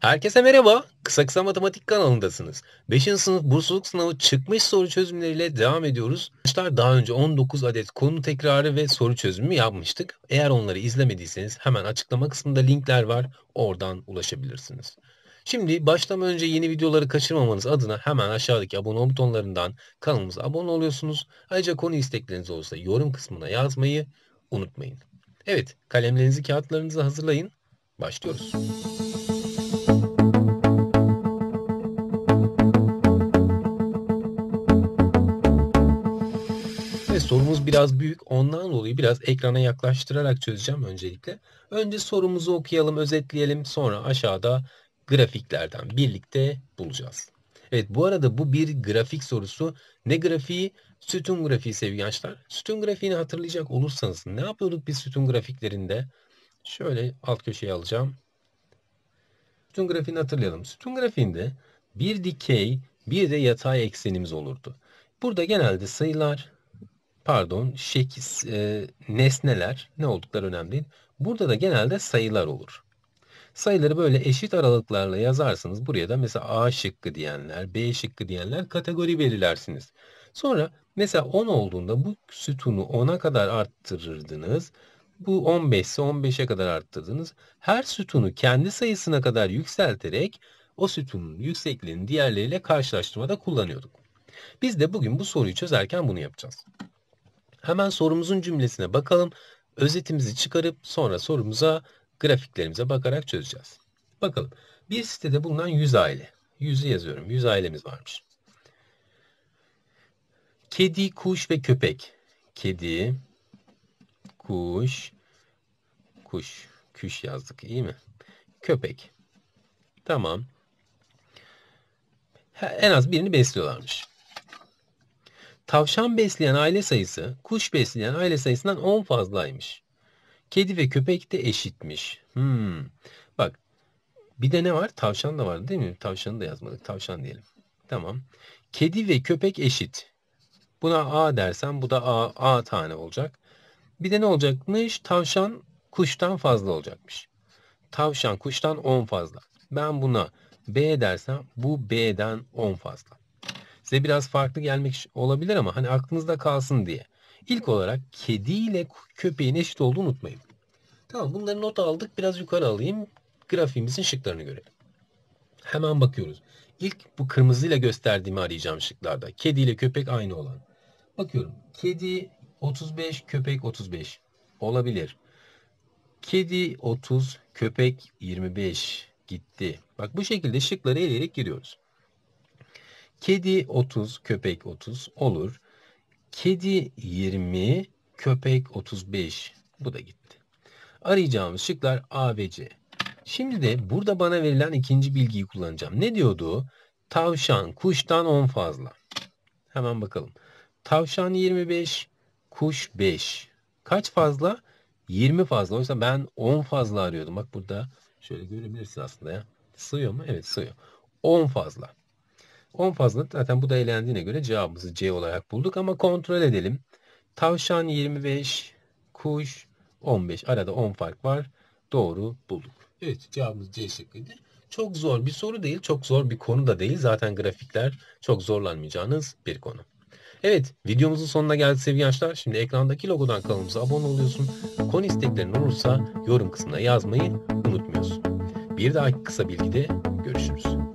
Herkese merhaba. Kısa Kısa Matematik kanalındasınız. 5. sınıf bursluluk sınavı çıkmış soru çözümleriyle devam ediyoruz. Arkadaşlar daha önce 19 adet konu tekrarı ve soru çözümü yapmıştık. Eğer onları izlemediyseniz hemen açıklama kısmında linkler var. Oradan ulaşabilirsiniz. Şimdi başlamadan önce yeni videoları kaçırmamanız adına hemen aşağıdaki abone ol butonlarından kanalımıza abone oluyorsunuz. Ayrıca konu istekleriniz olursa yorum kısmına yazmayı unutmayın. Evet, kalemlerinizi kağıtlarınızı hazırlayın. Başlıyoruz. Sorumuz biraz büyük. Ondan dolayı biraz ekrana yaklaştırarak çözeceğim öncelikle. Önce sorumuzu okuyalım, özetleyelim. Sonra aşağıda grafiklerden birlikte bulacağız. Evet, bu arada bu bir grafik sorusu. Ne grafiği? Sütun grafiği sevgili gençler. Sütun grafiğini hatırlayacak olursanız ne yapıyorduk biz sütun grafiklerinde? Şöyle alt köşeye alacağım. Sütun grafiğini hatırlayalım. Sütun grafiğinde bir dikey bir de yatay eksenimiz olurdu. Burada genelde sayılar... Pardon, nesneler ne oldukları önemli değil. Burada da genelde sayılar olur. Sayıları böyle eşit aralıklarla yazarsanız buraya da mesela A şıkkı diyenler, B şıkkı diyenler kategori belirlersiniz. Sonra mesela 10 olduğunda bu sütunu 10'a kadar arttırırdınız. Bu 15 ise 15'e kadar arttırdınız. Her sütunu kendi sayısına kadar yükselterek o sütunun yüksekliğini diğerleriyle karşılaştırmada kullanıyorduk. Biz de bugün bu soruyu çözerken bunu yapacağız. Hemen sorumuzun cümlesine bakalım. Özetimizi çıkarıp sonra sorumuza, grafiklerimize bakarak çözeceğiz. Bakalım. Bir sitede bulunan 100 aile. 100'ü yazıyorum. 100 ailemiz varmış. Kedi, kuş ve köpek. Kedi, kuş, kuş yazdık iyi mi? Köpek. Tamam. En az birini besliyorlarmış. Tavşan besleyen aile sayısı, kuş besleyen aile sayısından 10 fazlaymış. Kedi ve köpek de eşitmiş. Bak, bir de ne var? Tavşan da vardı değil mi? Tavşanı da yazmadık. Tavşan diyelim. Tamam. Kedi ve köpek eşit. Buna A dersen bu da A tane olacak. Bir de ne olacakmış? Tavşan kuştan fazla olacakmış. Tavşan kuştan 10 fazla. Ben buna B dersem bu B'den 10 fazla. Size biraz farklı gelmek olabilir ama hani aklınızda kalsın diye. İlk olarak kedi ile köpeğin eşit olduğunu unutmayın. Tamam, bunları not aldık. Biraz yukarı alayım. Grafiğimizin şıklarını görelim. Hemen bakıyoruz. İlk bu kırmızıyla gösterdiğimi arayacağım şıklarda. Kedi ile köpek aynı olan. Bakıyorum. Kedi 35, köpek 35. Olabilir. Kedi 30, köpek 25. Gitti. Bak, bu şekilde şıkları eleyerek giriyoruz. Kedi 30, köpek 30 olur. Kedi 20, köpek 35. Bu da gitti. Arayacağımız şıklar A ve C. Şimdi de burada bana verilen ikinci bilgiyi kullanacağım. Ne diyordu? Tavşan kuştan 10 fazla. Hemen bakalım. Tavşan 25, kuş 5. Kaç fazla? 20 fazla. Oysa ben 10 fazla arıyordum. Bak burada şöyle görebilirsin aslında ya. Sığıyor mu? Evet, sığıyor. 10 fazla. 10 fazla, zaten bu da elendiğine göre cevabımızı C olarak bulduk ama kontrol edelim. Tavşan 25, kuş 15. Arada 10 fark var. Doğru bulduk. Evet, cevabımız C şıkkıydı. Çok zor bir soru değil, çok zor bir konu da değil. Zaten grafikler çok zorlanmayacağınız bir konu. Evet, videomuzun sonuna geldik sevgili gençler. Şimdi ekrandaki logodan kanalımıza abone oluyorsun. Konu isteklerin olursa yorum kısmına yazmayı unutmuyorsun. Bir dahaki kısa bilgide görüşürüz.